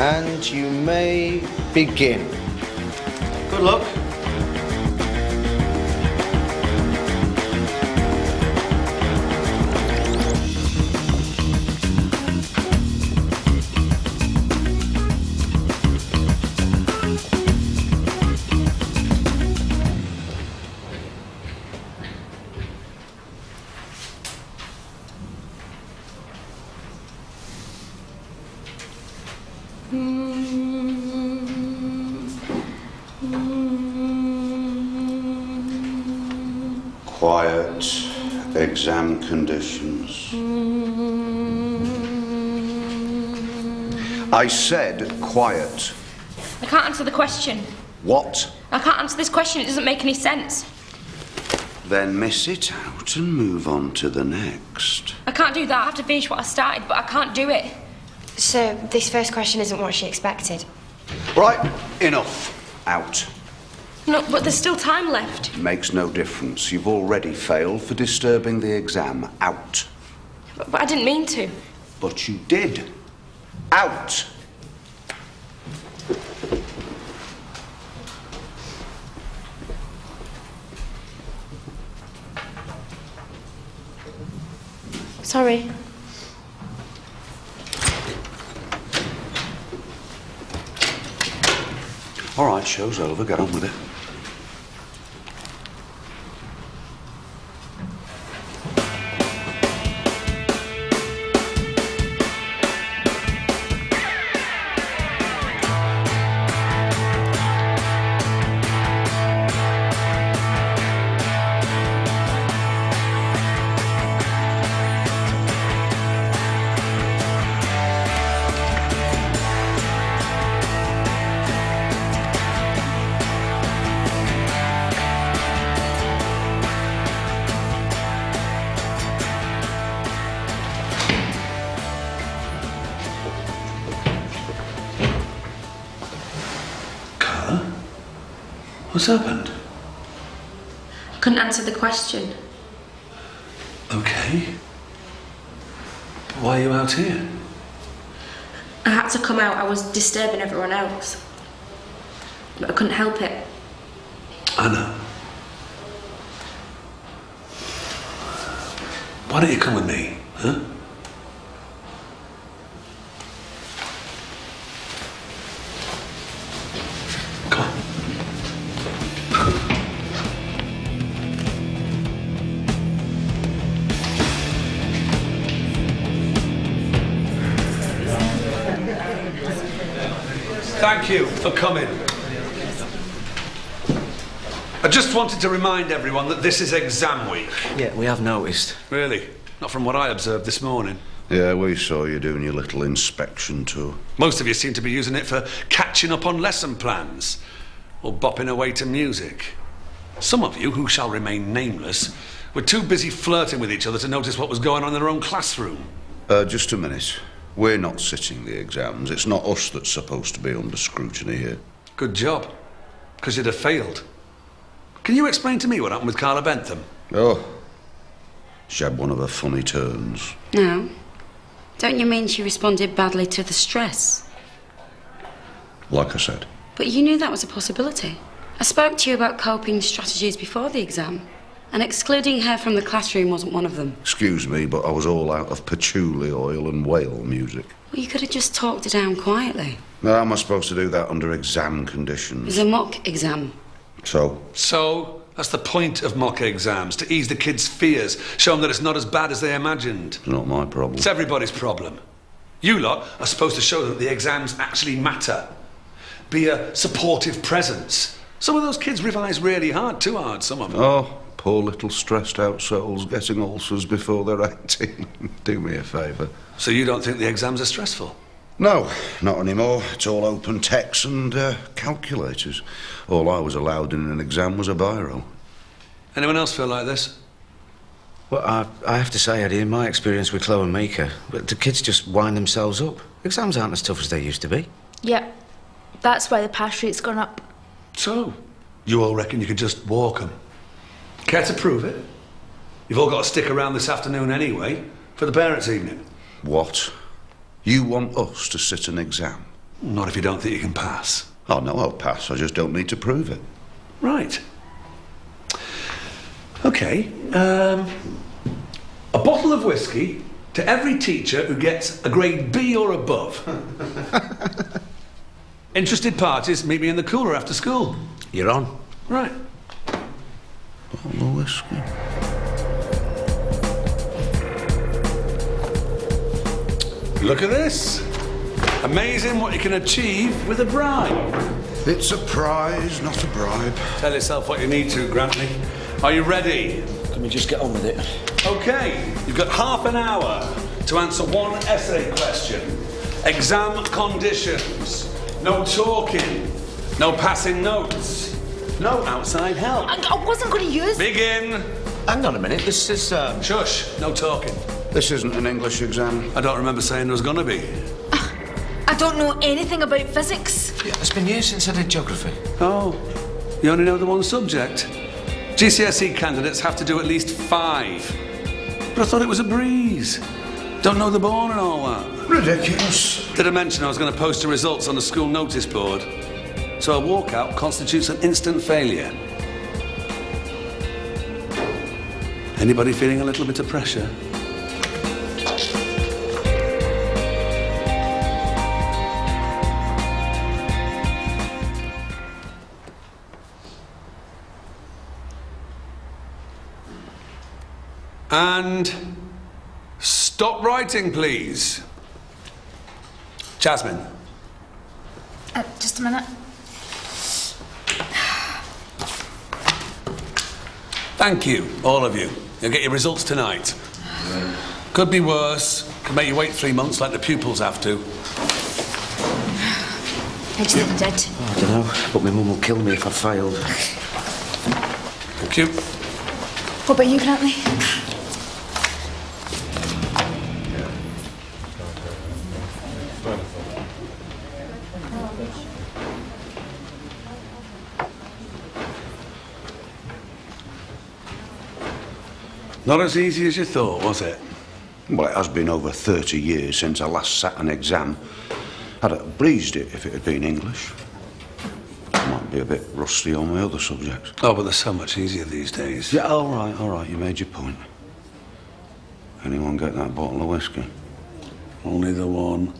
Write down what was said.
and you may begin. Good luck. Quiet exam conditions. I said quiet. I can't answer the question. What? I can't answer this question, it doesn't make any sense. Then miss it out and move on to the next. I can't do that, I have to finish what I started, but I can't do it. So, this first question isn't what she expected. Right, enough. Out. No, but there's still time left. Makes no difference. You've already failed for disturbing the exam. Out. But I didn't mean to. But you did. Out. Sorry. All right, show's over. Get on with it. What's happened? I couldn't answer the question. Okay. But why are you out here? I had to come out. I was disturbing everyone else. But I couldn't help it. I know. Why don't you come with me, huh? Thank you for coming. I just wanted to remind everyone that this is exam week. Yeah, we have noticed. Really? Not from what I observed this morning. Yeah, we saw you doing your little inspection tour. Most of you seem to be using it for catching up on lesson plans or bopping away to music. Some of you, who shall remain nameless, were too busy flirting with each other to notice what was going on in their own classroom. Just a minute. We're not sitting the exams. It's not us that's supposed to be under scrutiny here. Good job, because you'd have failed. Can you explain to me what happened with Carla Bentham? Oh, she had one of her funny turns. No. Don't you mean she responded badly to the stress? Like I said. But you knew that was a possibility. I spoke to you about coping strategies before the exam, and excluding her from the classroom wasn't one of them. Excuse me, but I was all out of patchouli oil and whale music. Well, you could have just talked her down quietly. Now, how am I supposed to do that under exam conditions? It's a mock exam. So? So, that's the point of mock exams, to ease the kids' fears, show them that it's not as bad as they imagined. It's not my problem. It's everybody's problem. You lot are supposed to show them that the exams actually matter. Be a supportive presence. Some of those kids revise really hard, too hard, some of them. Oh. Poor little stressed-out souls getting ulcers before they're 18. Do me a favour. So you don't think the exams are stressful? No, not anymore. It's all open texts and calculators. All I was allowed in an exam was a biro. Anyone else feel like this? Well, I have to say, Eddie, in my experience with Chloe and Mika, the kids just wind themselves up. Exams aren't as tough as they used to be. Yep. Yeah, that's why the pass rate's gone up. So, you all reckon you could just walk them? Care to prove it? You've all got to stick around this afternoon anyway, for the parents' evening. What? You want us to sit an exam? Not if you don't think you can pass. Oh, no, I'll pass. I just don't need to prove it. Right. Okay. A bottle of whiskey to every teacher who gets a grade B or above. Interested parties, meet me in the cooler after school. You're on. Right. Bottle of whiskey. Look at this. Amazing what you can achieve with a bribe. It's a prize, not a bribe. Tell yourself what you need to, Grantley. Are you ready? Can we just get on with it? Okay, you've got half an hour to answer one essay question. Exam conditions. No talking. No passing notes. No outside help. I wasn't going to use... Begin. Hang on a minute, this is... Shush, no talking. This isn't an English exam. I don't remember saying there was going to be. I don't know anything about physics. Yeah, it's been years since I did geography. Oh, you only know the one subject? GCSE candidates have to do at least 5. But I thought it was a breeze. Don't know the board and all that. Ridiculous. Did I mention I was going to post the results on the school notice board? So a walkout constitutes an instant failure. Anybody feeling a little bit of pressure? And stop writing, please. Jasmine. Just a minute. Thank you, all of you. You'll get your results tonight. Could be worse. Could make you wait 3 months like the pupils have to. How do you think I'm dead? Oh, I don't know, but my mum will kill me if I fail. Thank you. What about you, Grantley? Not as easy as you thought, was it? Well, it has been over 30 years since I last sat an exam. I'd have breezed it if it had been English. I might be a bit rusty on my other subjects. Oh, but they're so much easier these days. Yeah, all right, you made your point. Anyone get that bottle of whiskey? Only the one.